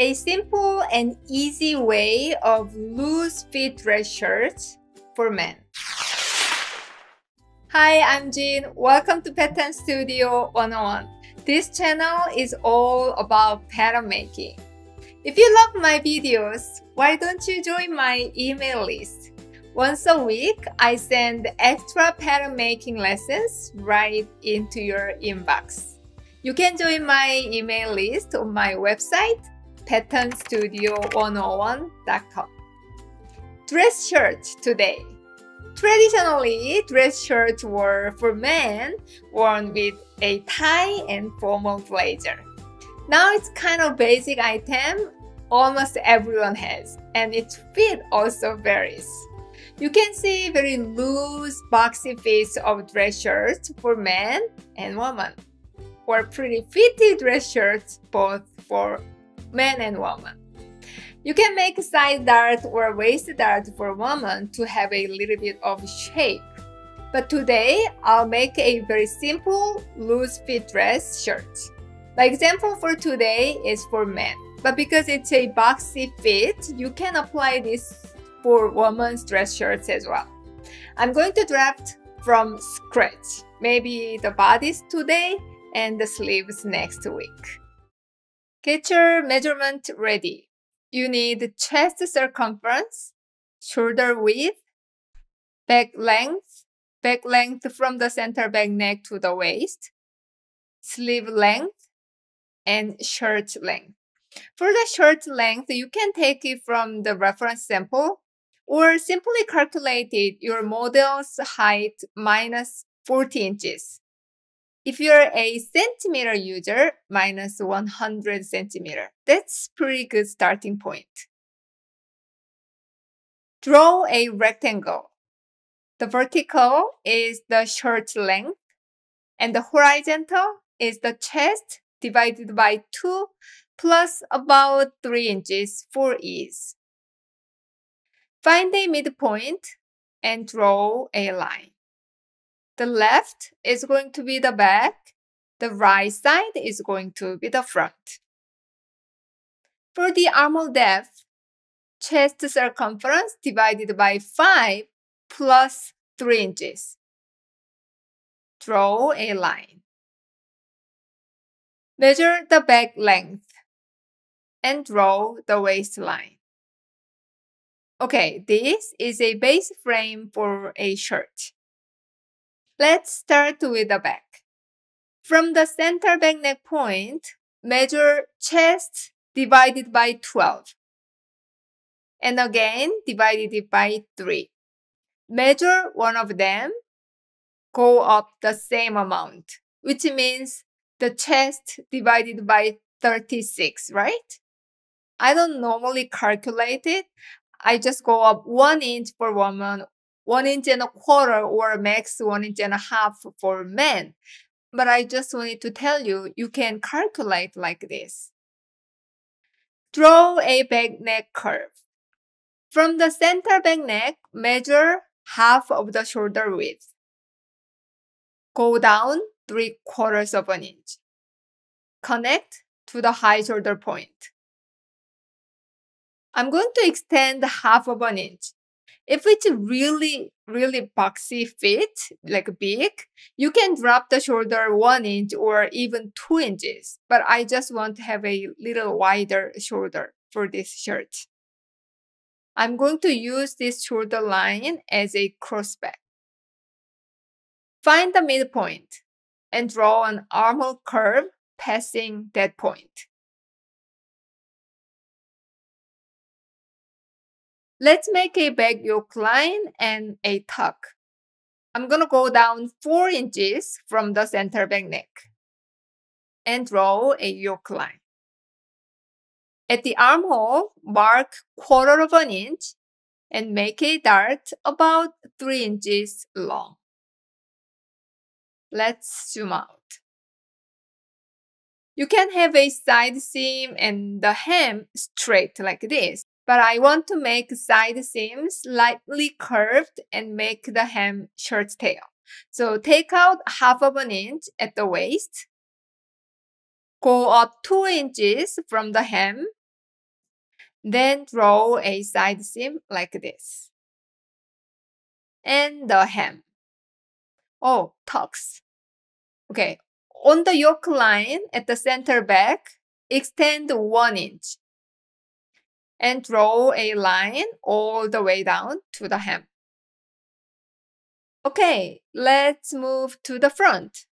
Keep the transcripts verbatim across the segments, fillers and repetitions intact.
A simple and easy way of loose fit dress shirts for men. Hi, I'm Jin. Welcome to Pattern Studio one oh one. This channel is all about pattern making. If you love my videos, why don't you join my email list? Once a week, I send extra pattern making lessons right into your inbox. You can join my email list on my website, pattern studio one oh one dot com. Dress shirts today. Traditionally, dress shirts were for men, worn with a tie and formal blazer. Now it's kind of basic item almost everyone has, and its fit also varies. You can see very loose, boxy fits of dress shirts for men and women, or pretty fitted dress shirts both for men and women. You can make side dart or waist dart for women to have a little bit of shape. But today, I'll make a very simple loose fit dress shirt. My example for today is for men, but because it's a boxy fit, you can apply this for women's dress shirts as well. I'm going to draft from scratch, maybe the bodies today and the sleeves next week. Get your measurement ready. You need chest circumference, shoulder width, back length, back length from the center back neck to the waist, sleeve length, and shirt length. For the shirt length, you can take it from the reference sample or simply calculate your model's height minus forty inches. If you're a centimeter user, minus one hundred centimeter. That's pretty good starting point. Draw a rectangle. The vertical is the shirt length, and the horizontal is the chest divided by two plus about three inches for ease. Find a midpoint and draw a line. The left is going to be the back, the right side is going to be the front. For the armhole depth, chest circumference divided by five plus three inches. Draw a line. Measure the back length and draw the waistline. Okay, this is a base frame for a shirt. Let's start with the back. From the center back neck point, measure chest divided by twelve. And again, divided it by three. Measure one of them, go up the same amount, which means the chest divided by thirty-six, right? I don't normally calculate it. I just go up one inch for women, one inch and a quarter, or max one inch and a half for men. But I just wanted to tell you, you can calculate like this. Draw a back neck curve. From the center back neck, measure half of the shoulder width. Go down three quarters of an inch. Connect to the high shoulder point. I'm going to extend half of an inch. If it's really, really boxy fit, like big, you can drop the shoulder one inch or even two inches. But I just want to have a little wider shoulder for this shirt. I'm going to use this shoulder line as a crossback. Find the midpoint and draw an armhole curve passing that point. Let's make a back yoke line and a tuck. I'm gonna go down four inches from the center back neck and draw a yoke line. At the armhole, mark quarter of an inch and make a dart about three inches long. Let's zoom out. You can have a side seam and the hem straight like this. But I want to make side seams slightly curved and make the hem shirt tail. So take out half of an inch at the waist. Go up two inches from the hem Then draw a side seam like this. And the hem. Oh, tucks. Okay, on the yoke line at the center back, extend one inch. And draw a line all the way down to the hem. Okay, let's move to the front.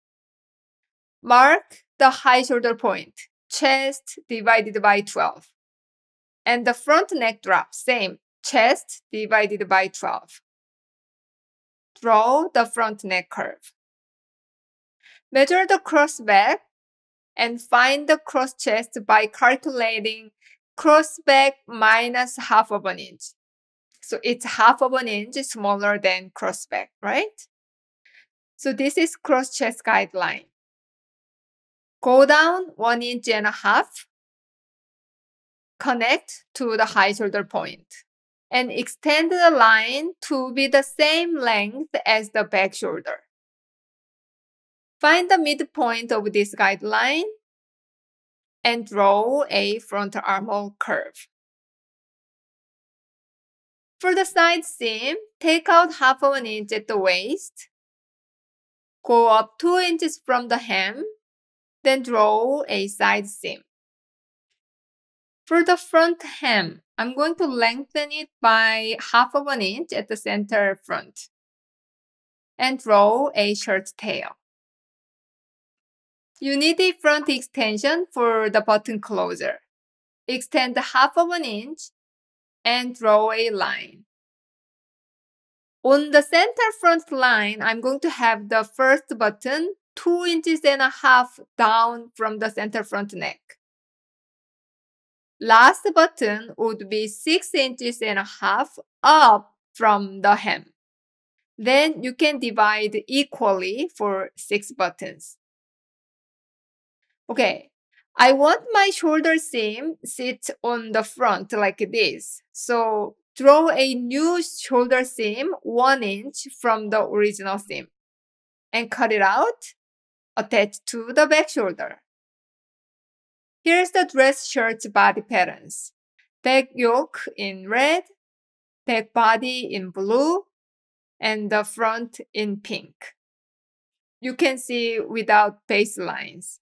Mark the high shoulder point, chest divided by twelve. And the front neck drop, same, chest divided by twelve. Draw the front neck curve. Measure the cross back and find the cross chest by calculating cross back minus half of an inch. So it's half of an inch smaller than cross back, right? So this is cross chest guideline. Go down one inch and a half, connect to the high shoulder point, and extend the line to be the same length as the back shoulder. Find the midpoint of this guideline and draw a front armhole curve. For the side seam, take out half of an inch at the waist, go up two inches from the hem, then draw a side seam. For the front hem, I'm going to lengthen it by half of an inch at the center front and draw a shirt tail. You need a front extension for the button closer. Extend half of an inch and draw a line. On the center front line, I'm going to have the first button two inches and a half down from the center front neck. Last button would be six inches and a half up from the hem. Then you can divide equally for six buttons. Okay, I want my shoulder seam sit on the front like this. So draw a new shoulder seam one inch from the original seam and cut it out, attach to the back shoulder. Here's the dress shirt body patterns. Back yoke in red, back body in blue, and the front in pink. You can see without baselines.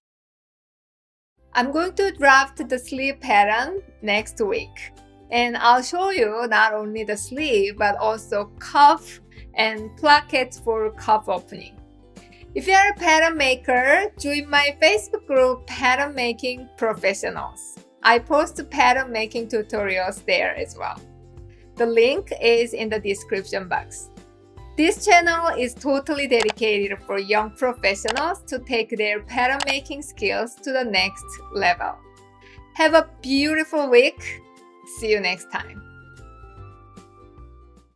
I'm going to draft the sleeve pattern next week. And I'll show you not only the sleeve, but also cuff and placket for cuff opening. If you are a pattern maker, join my Facebook group Pattern Making Professionals. I post pattern making tutorials there as well. The link is in the description box. This channel is totally dedicated for young professionals to take their pattern making skills to the next level. Have a beautiful week. See you next time.